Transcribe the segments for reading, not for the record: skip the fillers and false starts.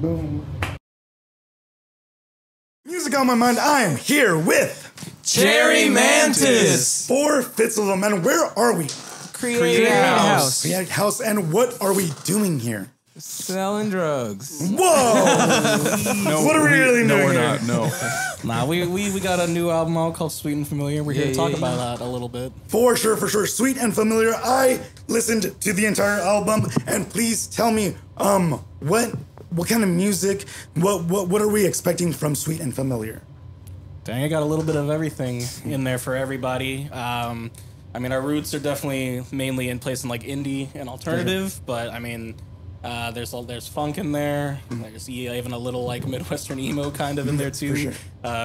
Boom. Music on My Mind, I am here with Cherry Mantis. 4/5 of them, and where are we? CreateHaus. CreateHaus, and what are we doing here? Selling drugs. Whoa! No, what are we really doing? No, we're not. No. Nah, we got a new album out called Sweet and Familiar. We're here to talk about that a little bit. For sure, for sure. Sweet and Familiar. I listened to the entire album, and please tell me, what kind of music? What are we expecting from Sweet and Familiar? Dang, I got a little bit of everything in there for everybody. I mean, our roots are definitely mainly in place in like indie and alternative, but I mean. There's funk in there. There's even a little like Midwestern emo kind of in there too, sure.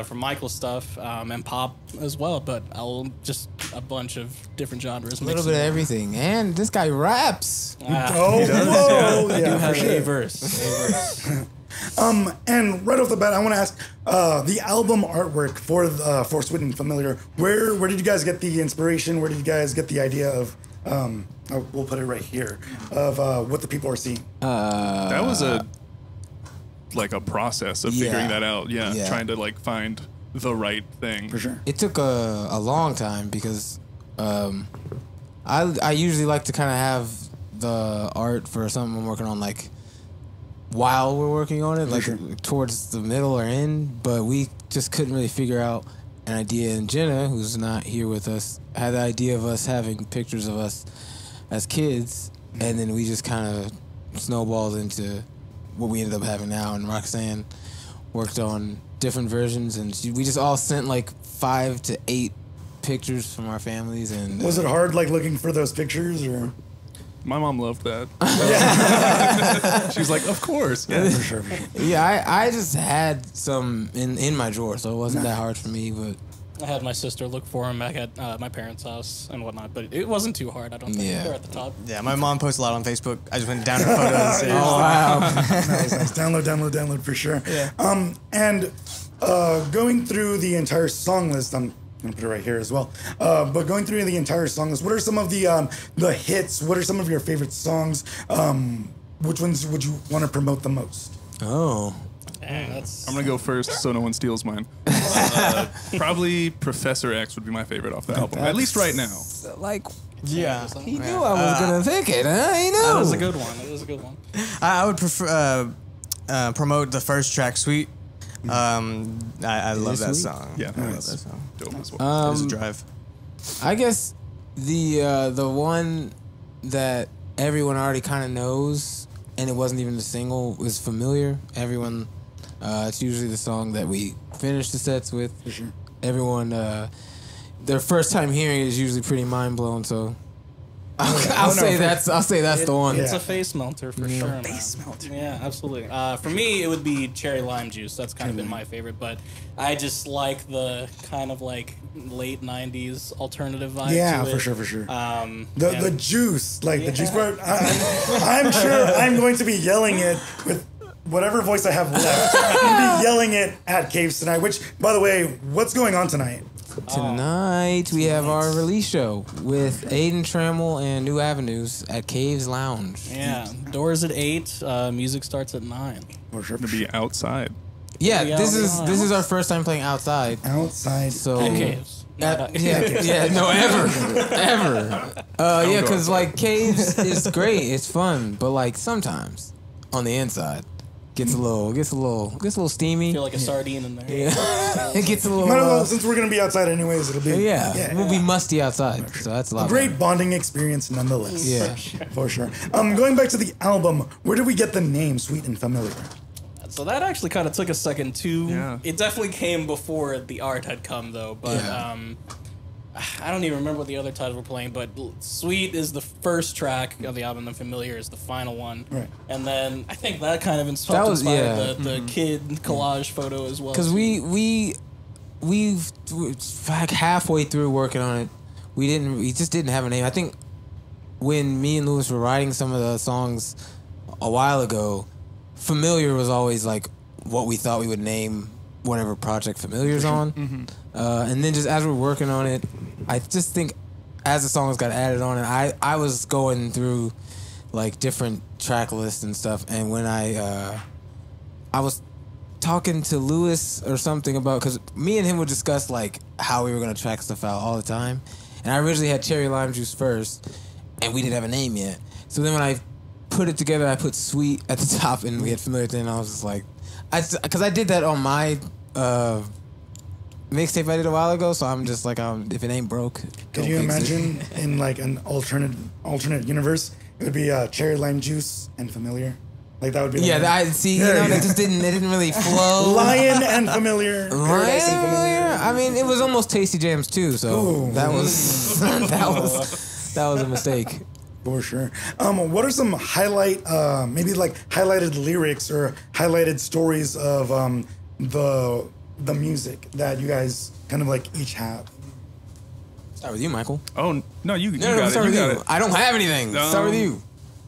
From Michael's stuff, and pop as well. But I'll just a bunch of different genres. A little bit of everything. And this guy raps. Oh, whoa! Yeah, I do have a verse. And right off the bat, I want to ask the album artwork for Sweet and Familiar. Where did you guys get the inspiration? Where did you guys get the idea of? We'll put it right here of what the people are seeing. That was a process of figuring that out. Yeah, trying to like find the right thing. For sure, it took a long time because I usually like to kind of have the art for something I'm working on like while we're working on it, like towards the middle or end. But we just couldn't really figure out an idea, and Jenna, who's not here with us, had the idea of us having pictures of us as kids, and then we just kind of snowballed into what we ended up having now. And Roxanne worked on different versions, and we just all sent like 5 to 8 pictures from our families. And was it hard, like looking for those pictures, or? My mom loved that. She was like, "Of course, yeah, for sure." Yeah, I just had some in my drawer, so it wasn't that hard for me. But I had my sister look for them back at my parents' house and whatnot. But it wasn't too hard. I don't think they're at the top. Yeah, my mom posts a lot on Facebook. I just went down her photos. And saved. Oh wow! Nice. Download for sure. Yeah. Going through the entire song list, I'm gonna put it right here as well. But going through the entire song list, what are some of the hits? What are some of your favorite songs? Which ones would you want to promote the most? Oh, I'm gonna go first so no one steals mine. Probably Professor X would be my favorite off the album, at least right now. Like, yeah, he knew I was gonna pick it. Huh? He knew. That was a good one. It was a good one. I would prefer promote the first track, Sweet. I love that song. Yeah, I love that song. Dope as well. There's a drive. I guess the one that everyone already kind of knows, and it wasn't even a single, was Familiar. Everyone, it's usually the song that we finish the sets with. Everyone, their first time hearing it is usually pretty mind blown. So. I'll say that's the one. It's a face melter for sure. Face melter. Yeah, absolutely. For me, it would be Cherry Lime Juice. That's kind of been my favorite, but I just like the kind of like late '90s alternative vibe. Yeah, to it. For sure, for sure. The juice, like the juice part. I'm sure I'm going to be yelling it with. Whatever voice I have left, I'm gonna be yelling it at Caves tonight. Which, by the way, what's going on tonight? Tonight we have our release show with Aiden Trammell and New Avenues at Caves Lounge. Yeah, doors at 8. Music starts at 9. We're sure to be outside. Yeah, this is our first time playing outside. Outside, so at Caves. No, ever. Yeah, because like Caves is great, it's fun, but like sometimes on the inside. Gets a little steamy. I feel like a sardine in there. Yeah. It gets a little. Well, since we're gonna be outside anyways, it'll be. Yeah. We'll be musty outside, so that's a lot. A great bonding experience, nonetheless. Yeah, for sure. Going back to the album, where did we get the name Sweet and Familiar? So that actually kind of took a second too. Yeah. It definitely came before the art had come though, but. I don't even remember what the other titles were playing, but Sweet is the first track of the album, and Familiar is the final one. Right. And then I think that kind of inspired the kid collage photo as well. Because we like halfway through working on it, we just didn't have a name. I think when me and Lewis were writing some of the songs a while ago, Familiar was always like what we thought we would name whatever project Familiar's on. And then just as we're working on it, I just think as the songs got added on, and I was going through like different track lists and stuff, and when I I was talking to Lewis or something about, because me and him would discuss like how we were going to track stuff out all the time. And I originally had Cherry Lime Juice first, and we didn't have a name yet. So then when I put it together, I put Sweet at the top, and we had Familiar thing, and I was just like, because I did that on my mixtape I did a while ago, so I'm just like, if it ain't broke, don't fix it. Could you imagine in like an alternate universe, it would be Cherry Lime Juice and Familiar? Like that would be. Yeah, I see. You know, they just didn't. They didn't really flow. Lion and Familiar. Lion and Familiar. I mean, it was almost Tasty Jams too. So that was a mistake. For sure. What are some highlighted lyrics or highlighted stories of the music that you guys kind of like each have? Start with you, Michael. Oh no, you got it. I don't have anything. Start with you.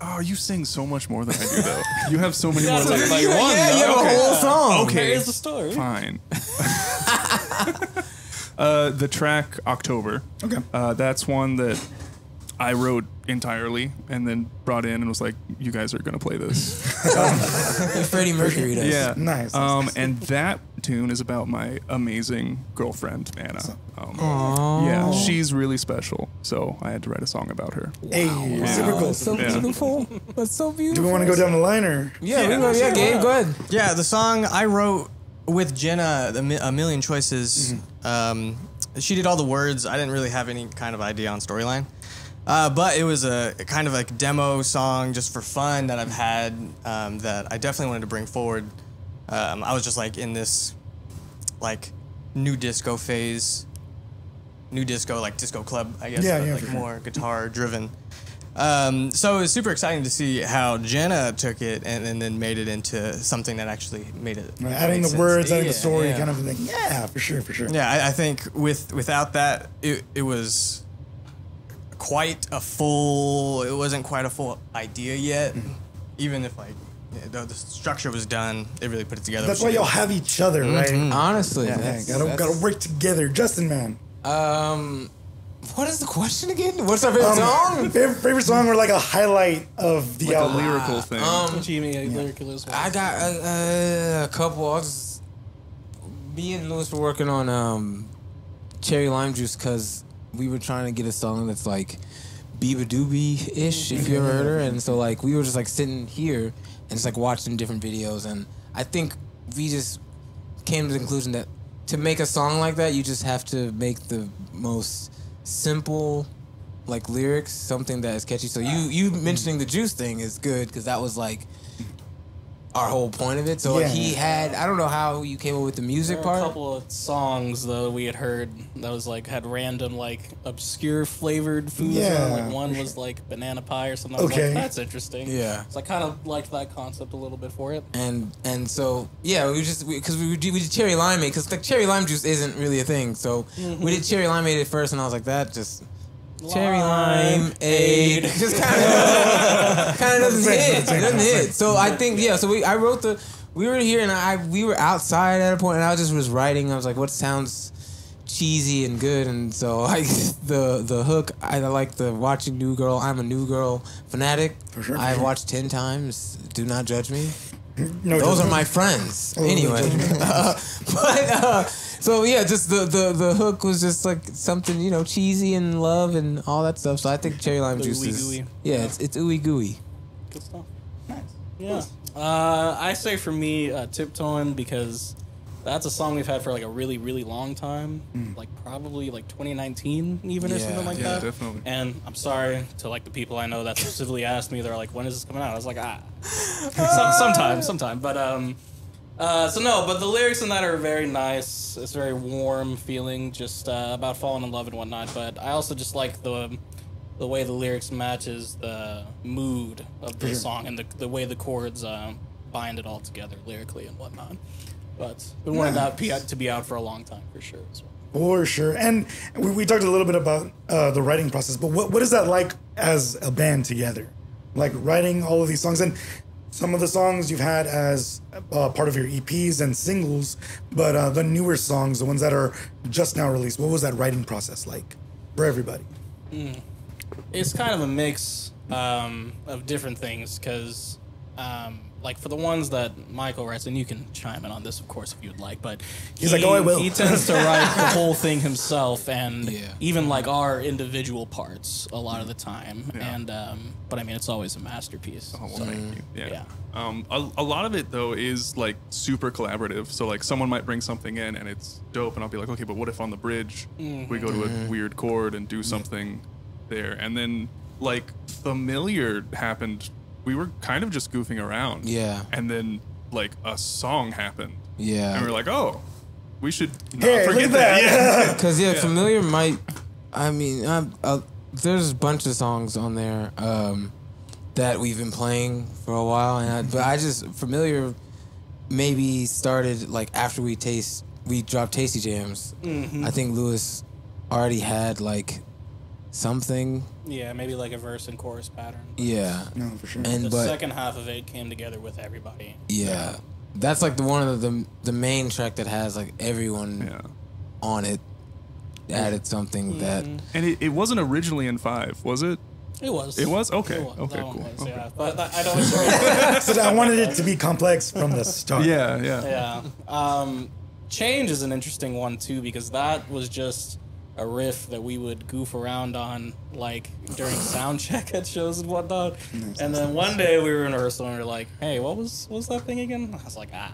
Oh, you sing so much more than I do, though. You have so many more lyrics. Like you have a whole song. Okay, here's the story. Fine. The track October. Okay. That's one that I wrote entirely and then brought in and was like, "You guys are gonna play this." Freddie Mercury does. Yeah, nice. And that tune is about my amazing girlfriend Anna. Yeah, she's really special, so I had to write a song about her. Wow. Hey, wow. Super cool. So beautiful. That's so beautiful. Do we want to go down the line or? Yeah, Gabe, go ahead. Yeah, the song I wrote with Jenna, A Million Choices. Mm-hmm. She did all the words. I didn't really have any kind of idea on storyline. But it was a kind of like demo song just for fun that I've had that I definitely wanted to bring forward. I was just like in this like new disco phase, like disco club, I guess, but more guitar driven. So it was super exciting to see how Jenna took it and then made it into something that actually made it. Right, adding the words, adding the story, kind of thing. Yeah, for sure. Yeah, I think without that, it was... it wasn't quite a full idea yet. Mm-hmm. Even if like the structure was done, it really put it together. That's why y'all have each other, right? Mm-hmm. Honestly, gotta work together. Justin, man. What is the question again? What's our favorite song? Favorite song or like a highlight of the album? Like lyrical thing. What do you mean, lyrical as well? I got a couple. Me and Lewis were working on Cherry Lime Juice because we were trying to get a song that's like Biba Doobie ish, if you ever heard her. And so like we were just like sitting here and just like watching different videos, and I think we just came to the conclusion that to make a song like that, you just have to make the most simple like lyrics, something that is catchy. So you mentioning the juice thing is good because that was like our whole point of it. So like he had, I don't know how you came up with the music part. There were a couple of songs though we had heard that was like had random like obscure flavored foods. Yeah. Like one was like banana pie or something. Okay. I was like, that's interesting. Yeah. So I kind of liked that concept a little bit for it. And so yeah, we did Cherry Limeade because like Cherry Lime Juice isn't really a thing. So we did Cherry Limeade at first, and I was like Cherry Limeade just kind of doesn't hit. So I think I wrote we were here and we were outside at a point, and I was just writing. I was like, what sounds cheesy and good? And so like the hook, I like the watching New Girl. I'm a New Girl fanatic. For sure. I've watched 10 times. Do not judge me. No, those are my friends. Anyway, so yeah, just the hook was just like something cheesy and love and all that stuff. So I think Cherry Lime Juice is it's ooey gooey. Good stuff. Nice. Yeah. I say for me, Tiptoeing, because that's a song we've had for like a really really long time, like probably like 2019 even or something like that. Yeah, definitely. And I'm sorry to like the people I know that specifically asked me. They're like, when is this coming out? I was like, sometime. But but the lyrics in that are very nice. It's very warm feeling, just about falling in love and whatnot. But I also just like the way the lyrics matches the mood of the song and the way the chords bind it all together lyrically and whatnot. But we wanted that to be out for a long time for sure. As well. For sure, and we talked a little bit about the writing process. But what is that like as a band together, like writing all of these songs? And some of the songs you've had as part of your EPs and singles, but the newer songs, the ones that are just now released, what was that writing process like for everybody? It's kind of a mix of different things because like for the ones that Michael writes, and you can chime in on this, of course, if you'd like, but he's like, oh, I will. He tends to write the whole thing himself, and even like our individual parts a lot of the time. Yeah. And but I mean, it's always a masterpiece. Oh, well, thank you. Yeah. A lot of it though is like super collaborative. So like someone might bring something in and it's dope, and I'll be like, okay, but what if on the bridge we go to a weird chord and do something there? And then like Familiar happened. We were kind of just goofing around. Yeah. And then like a song happened. Yeah. And we were like, oh, we should not forget that. Because Familiar might, I mean, there's a bunch of songs on there that we've been playing for a while. But Familiar maybe started like after we dropped Tasty Jams. I think Lewis already had like something. Yeah, maybe like a verse and chorus pattern. Yeah. No, for sure. And the second half of it came together with everybody. Yeah. That's like the one of the main track that has like everyone on it added something that... And it wasn't originally in 5, was it? It was. It was? Okay. It was. Okay, cool. Was, yeah. But I don't so I wanted it to be complex from the start. Yeah, yeah. Yeah. Change is an interesting one too, because that was just a riff that we would goof around on like during sound check at shows and whatnot. And then one day we were in rehearsal and we were like, hey, what was that thing again? I was like, I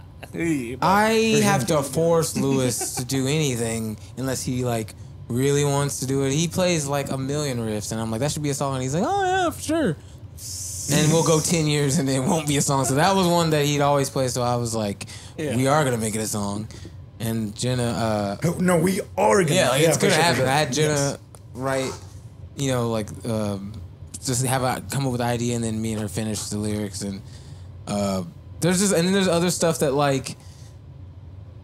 have to force Lewis to do anything unless he like really wants to do it. He plays like a million riffs and I'm like, that should be a song, and he's like, oh yeah, for sure. And we'll go 10 years and it won't be a song. So that was one that he'd always play, so I was like, we are gonna make it a song. And Jenna... no, we are going to... Yeah, like, it's going to happen. I had Jenna write, you know, like, just have a, come up with an idea, and then me and her finish the lyrics. And there's just... And then there's other stuff that, like,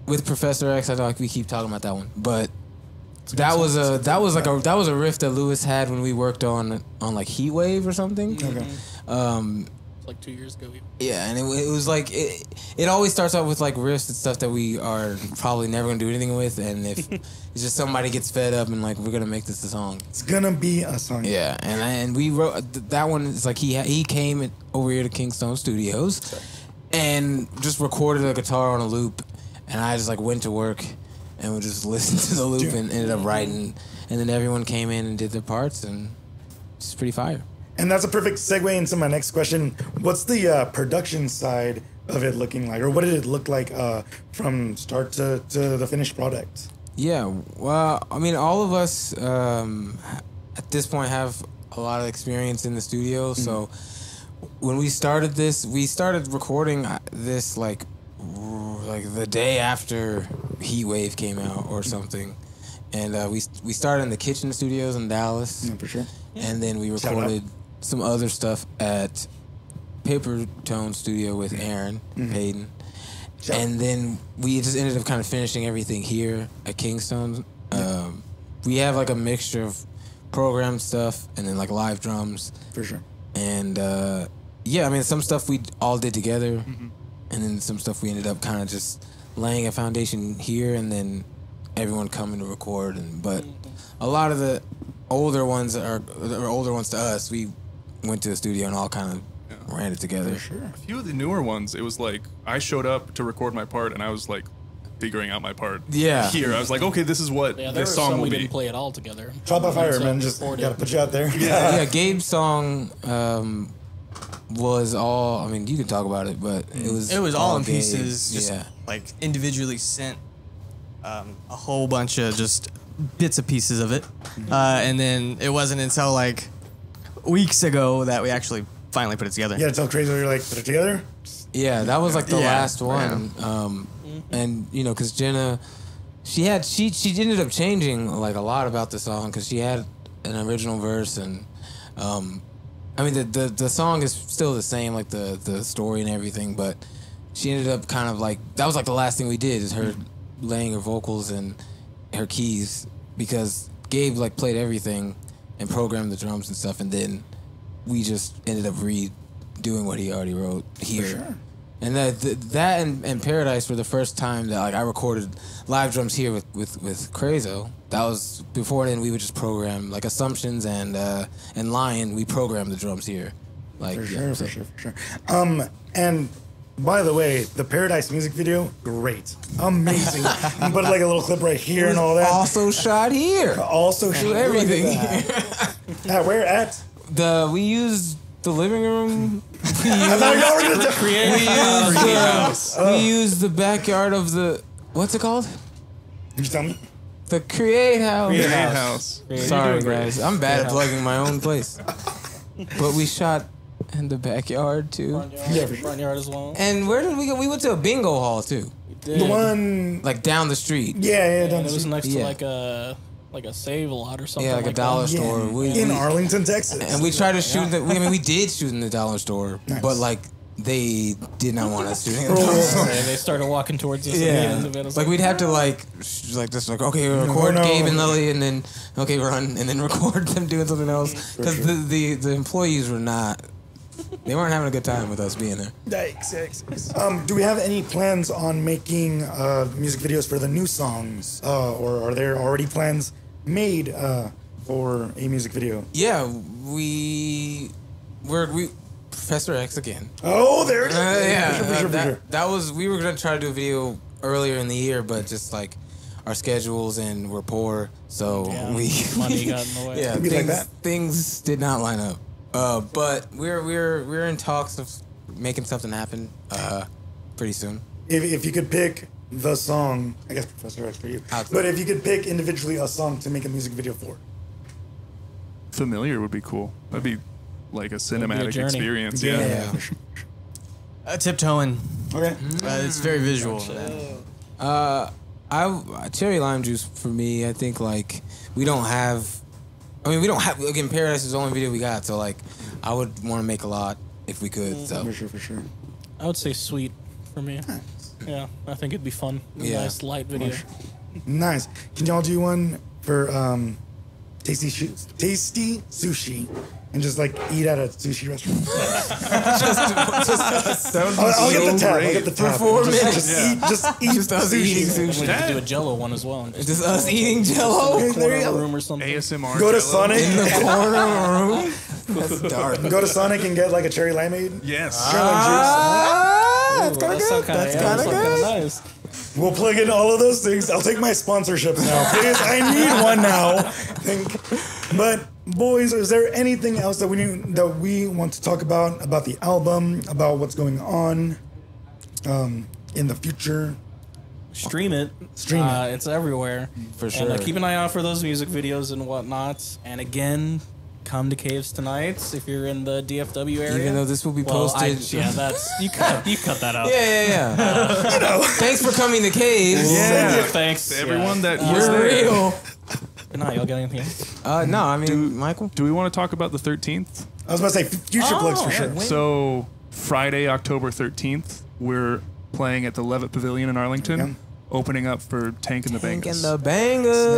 with Professor X, I know like, we keep talking about that one, but that was a riff that Lewis had when we worked on like, Heat Wave or something. Okay. Like 2 years ago. Yeah, and it was like it always starts out with like riffs and stuff that we are probably never gonna do anything with, and if it's just somebody gets fed up and like, we're gonna make this a song. It's gonna be a song. Yeah, and we wrote that one. It's like he came over here to Kingstone Studios, and just recorded a guitar on a loop, and I just like went to work, and would just listen to the loop and ended up writing, and then everyone came in and did their parts, and it's pretty fire. And that's a perfect segue into my next question. What's the production side of it looking like? Or what did it look like from start to the finished product? Yeah, well, I mean, all of us at this point have a lot of experience in the studio. So when we started this, we started recording this like the day after Heat Wave came out or something. And we started in the Kitchen Studios in Dallas. Yeah, for sure. And then we recorded some other stuff at Paper Tone Studio with Aaron Payton. And then we just ended up kind of finishing everything here at Kingstone. We have like a mixture of program stuff and then like live drums. For sure. And yeah, I mean, some stuff we all did together. And then some stuff we ended up kind of just laying a foundation here, and then everyone coming to record. And but a lot of the older ones to us, we went to the studio and all kind of ran it together. For sure. A few of the newer ones, it was like I showed up to record my part and I was like figuring out my part. Yeah. Here I was like, okay, this is what this song will be. We didn't play it all together. Trial by fire, man. Just gotta put you out there. Yeah. Yeah. Gabe's song was all. I mean, you can talk about it, but it was all in pieces. Just like individually sent. A whole bunch of just bits and pieces of it. And then it wasn't until like weeks ago that we actually finally put it together. Yeah, it's all crazy. We were like, put it together? Yeah, that was like the last one. And, you know, because Jenna, she ended up changing like a lot about the song, because she had an original verse. And, I mean, the song is still the same, like the story and everything, but she ended up kind of like, that was like the last thing we did is her laying her vocals and her keys, because Gabe like played everything and programmed the drums and stuff, and then we just ended up redoing what he already wrote here. For sure. And that and Paradise were the first time that like I recorded live drums here with Crazo. That was before then. We would just program like Assumptions and Lion. We programmed the drums here. Like for sure, for sure. And By the way, the Paradise music video, great. Amazing. You put like a little clip right here and all that. Also shot here. Also shoot everything. At where? At? We used the living room. We used the backyard of the, what's it called? You tell me. The CreateHaus. CreateHaus. Sorry, guys. I'm bad at plugging my own place. But we shot in the backyard, too. Front yard as well. And where did we go? We went to a bingo hall, too. We did. The one... like, down the street. Yeah, down the street. It was next to, like a Save a Lot or something. Yeah, like a dollar store. Yeah. In Arlington, Texas. And we tried to shoot... I mean, we did shoot in the dollar store, but, like... they did not want us shooting. They started walking towards us. Yeah, like we'd have to like okay, record Gabe and Lily, and then okay, run, and then record them doing something else because the employees were not. They weren't having a good time with us being there. Yikes. Do we have any plans on making music videos for the new songs, or are there already plans made for a music video? Yeah, we. Professor X again. Oh, there it is. That was, we were going to try to do a video earlier in the year, but just like our schedules and we're poor, so money got in the way. Yeah, things did not line up. But we're in talks of making something happen pretty soon. If you could pick the song, I guess Professor X for you. But if you could pick individually a song to make a music video for. Familiar would be cool. That'd be like a cinematic experience. Tiptoeing. Okay. It's very visual. Cherry Lime Juice for me, I think, like, we don't have, again, Paradise is the only video we got, so like I would want to make a lot if we could. So. For sure. I would say Sweet for me. Nice. Yeah, I think it'd be fun. Yeah. Nice light video. Nice. Can y'all do one for Tasty Sushi? And just like eat at a sushi restaurant. I'll get the tab. I'll get the tab. Just us eating sushi. We could do a Jello one as well. Just us eating Jello. In the room or something. ASMR. Go to Sonic. In the corner room. That's dark. Go to Sonic and get like a cherry limeade. Yes. That's kind of good. That's kind of good. Nice. We'll plug in all of those things. I'll take my sponsorships now, please. I need one now. But boys, is there anything else that we want to talk about the album, about what's going on in the future? Stream it. It's everywhere for sure. And keep an eye out for those music videos and whatnot. And again, come to Caves tonight if you're in the DFW area. Even though this will be posted. You cut that out. Yeah. Thanks for coming to Caves. Yeah. Thanks to everyone that was real. Good night. Y'all got anything else? No, I mean, Michael? Do we want to talk about the 13th? I was about to say future plugs for sure. So Friday, October 13th, we're playing at the Levitt Pavilion in Arlington, opening up for Tank and the Bangas.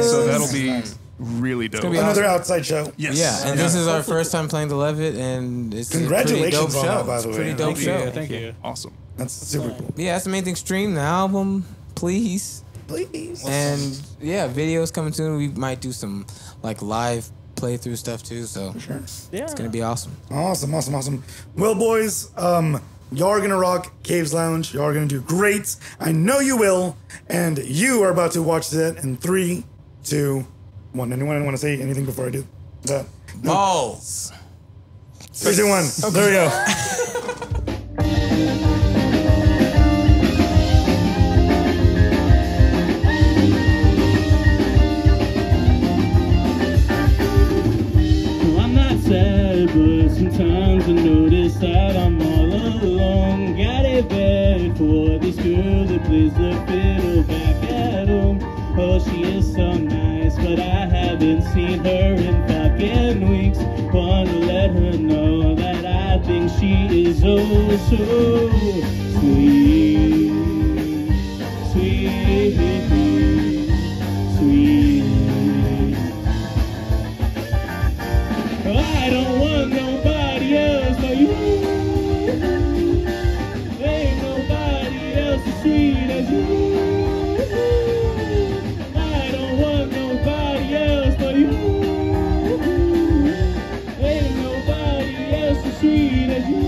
So that'll be... nice. Really dope. It's gonna be another outside show. Yes. Yeah, and this is our first time playing the Levitt, and it's congratulations on that, by the way. Pretty dope show. Thank you. Awesome. That's super cool. Yeah, that's the main thing. Stream the album, please. Please. And yeah, videos coming soon. We might do some like live playthrough stuff too. So for sure. Yeah. It's gonna be awesome. Awesome. Well, boys, y'all are gonna rock Caves Lounge. Y'all are gonna do great. I know you will. And you are about to watch that in 3, 2, 1. Anyone want to say anything before I do that? No. Balls. 3, 2, 1. Okay. There we go. But sometimes I notice that I'm all alone. Got it bad for this girl that plays the fiddle back at home. Oh, she is so nice, but I haven't seen her in fucking weeks. Wanna let her know that I think she is oh so sweet. I don't want nobody else but you. Ain't nobody else as sweet as you. I don't want nobody else but you. Ain't nobody else as sweet as you.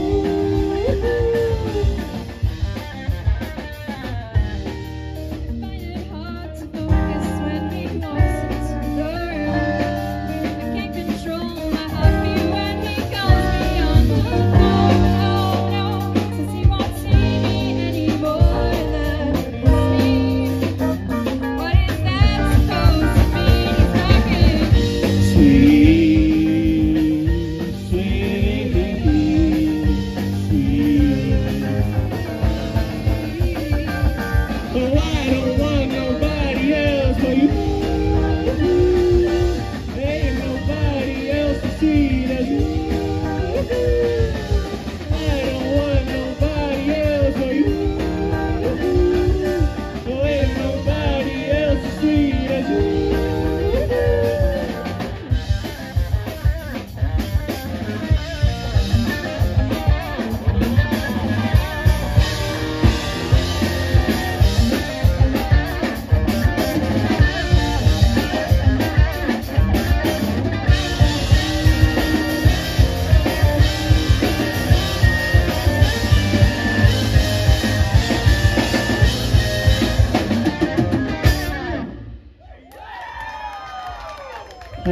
but I don't want nobody else for you. Ain't nobody else to see that you. I don't want nobody else for you. Oh, ain't nobody else to see that you.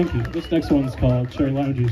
Thank you. This next one's called Cherry Lime Juice.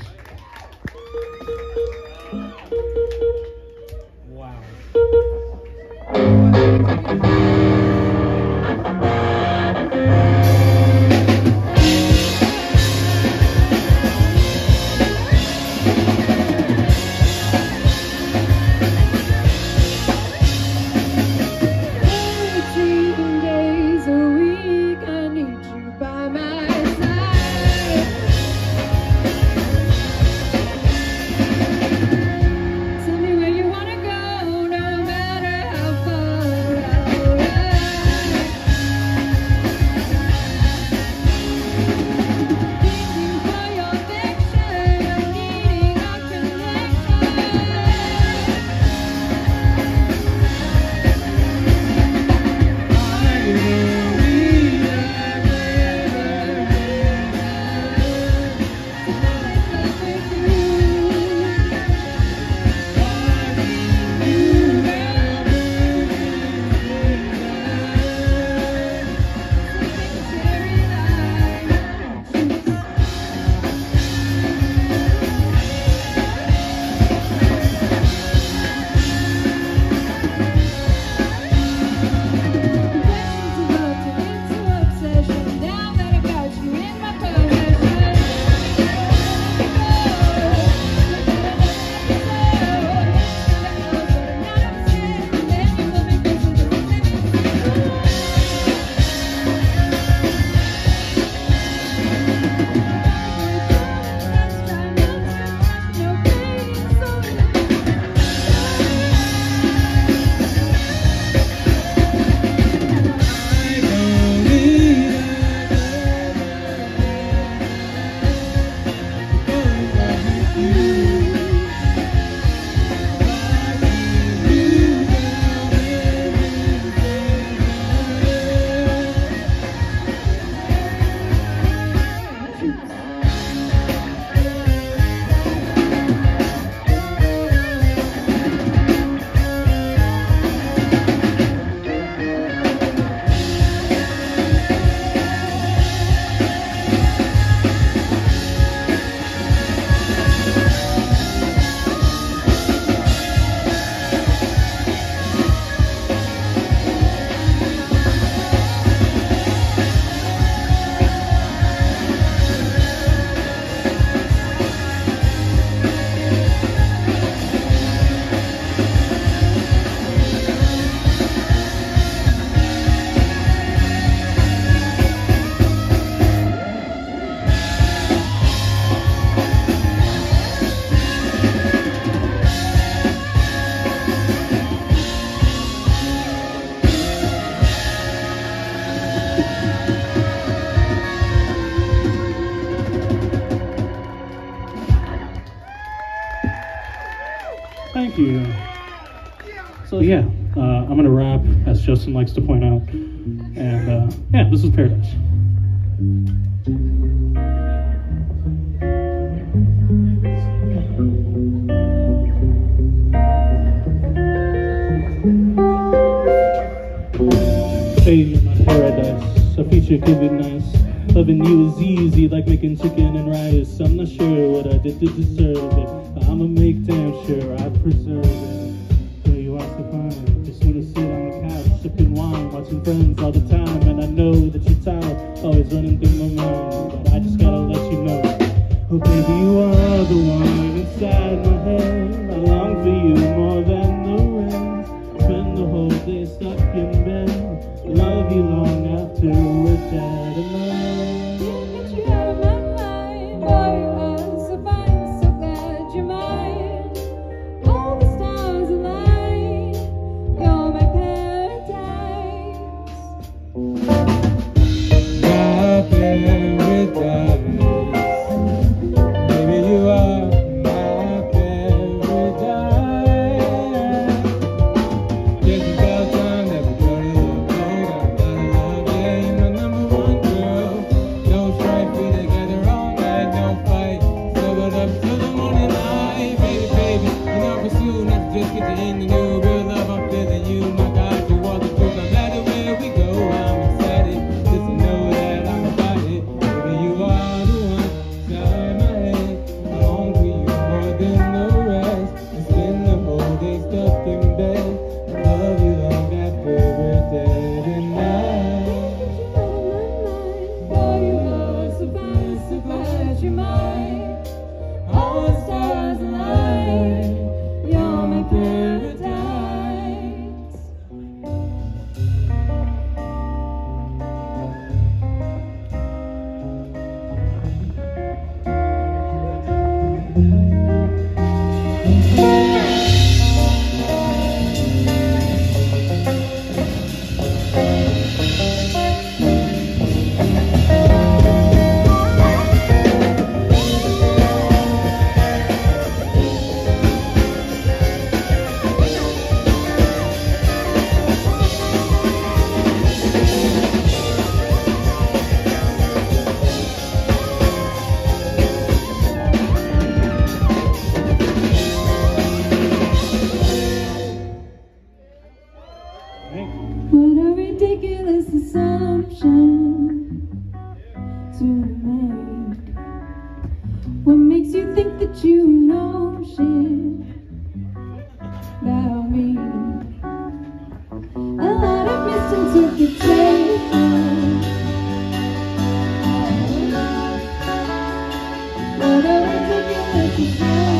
So yeah, I'm going to wrap, as Justin likes to point out, and yeah, this is Paradise. Hey, my paradise, I feature could be nice. Loving you is easy, like making chicken and rice. I'm not sure what I did to deserve it, but I'ma make damn sure I preserve it. Just wanna sit on the couch, sipping wine, watching Friends all the time. And I know that you're tired, always running through my mind, but I just gotta let you know. Oh baby, you are the one inside my head. I long for you more than the rest. Spend the whole day stuck in bed, ridiculous assumption to make. What makes you think that you know shit about me? A lot of misinterpretation. What a ridiculous assumption.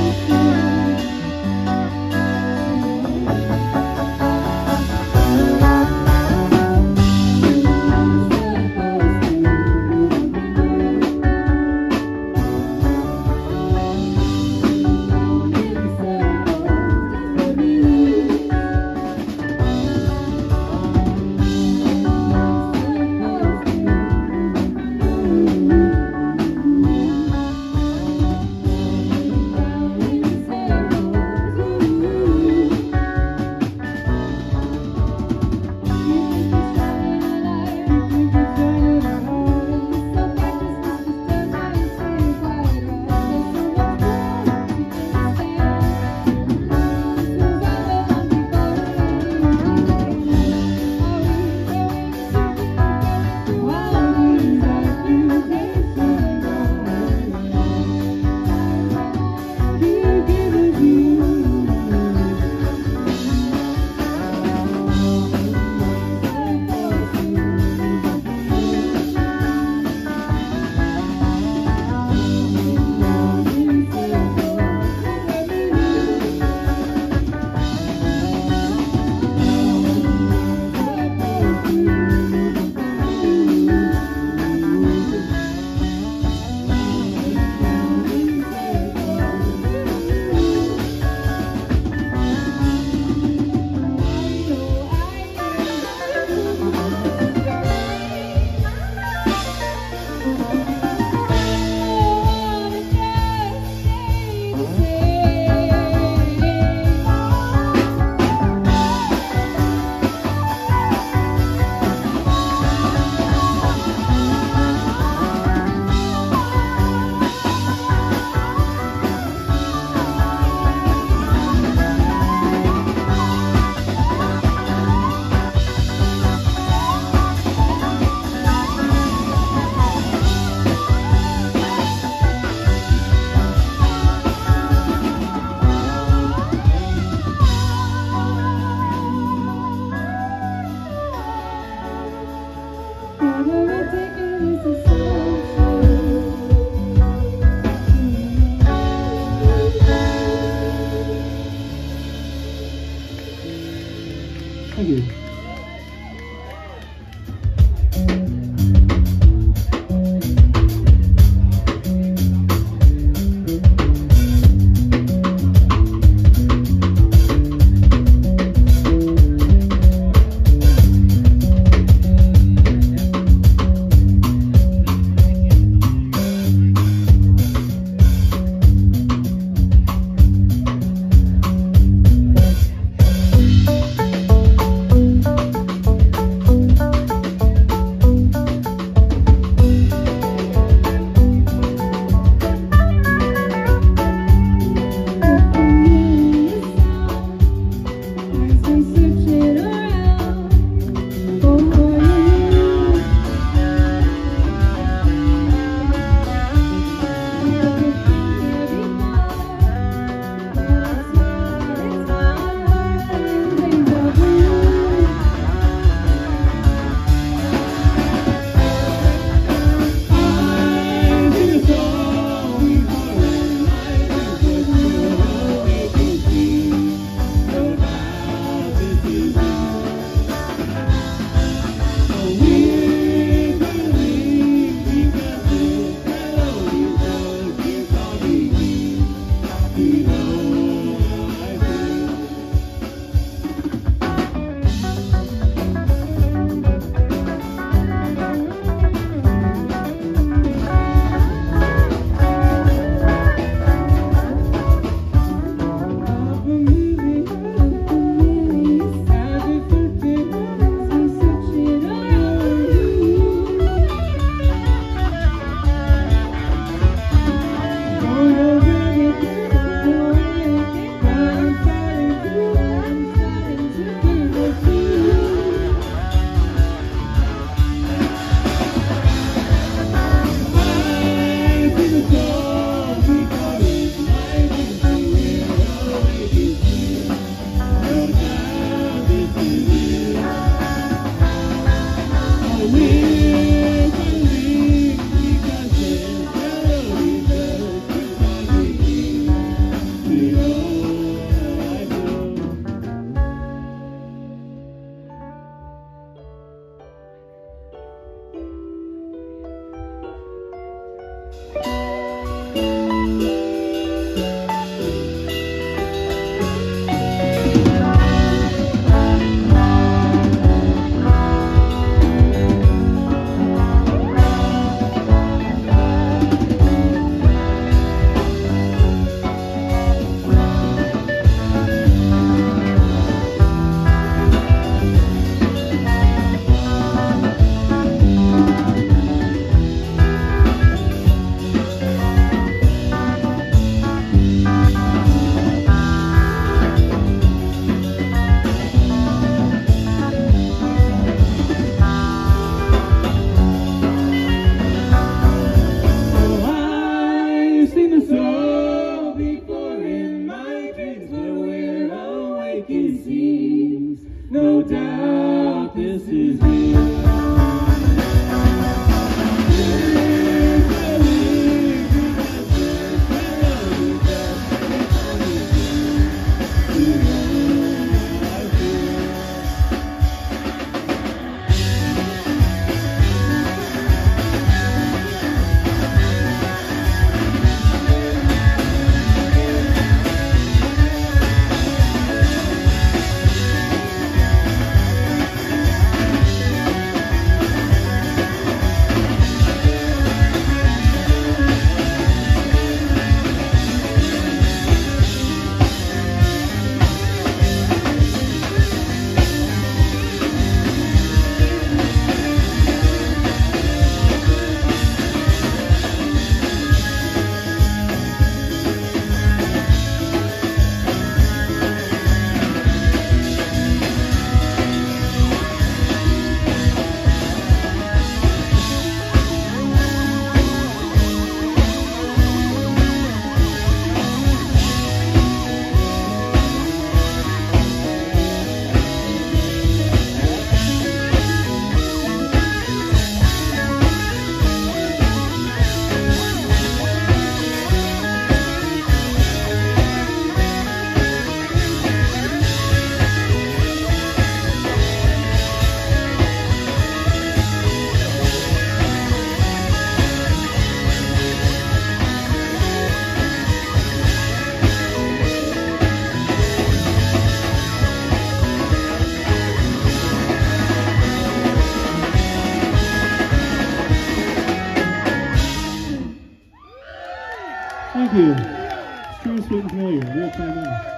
you. It's Sweet and Familiar, Real Time On.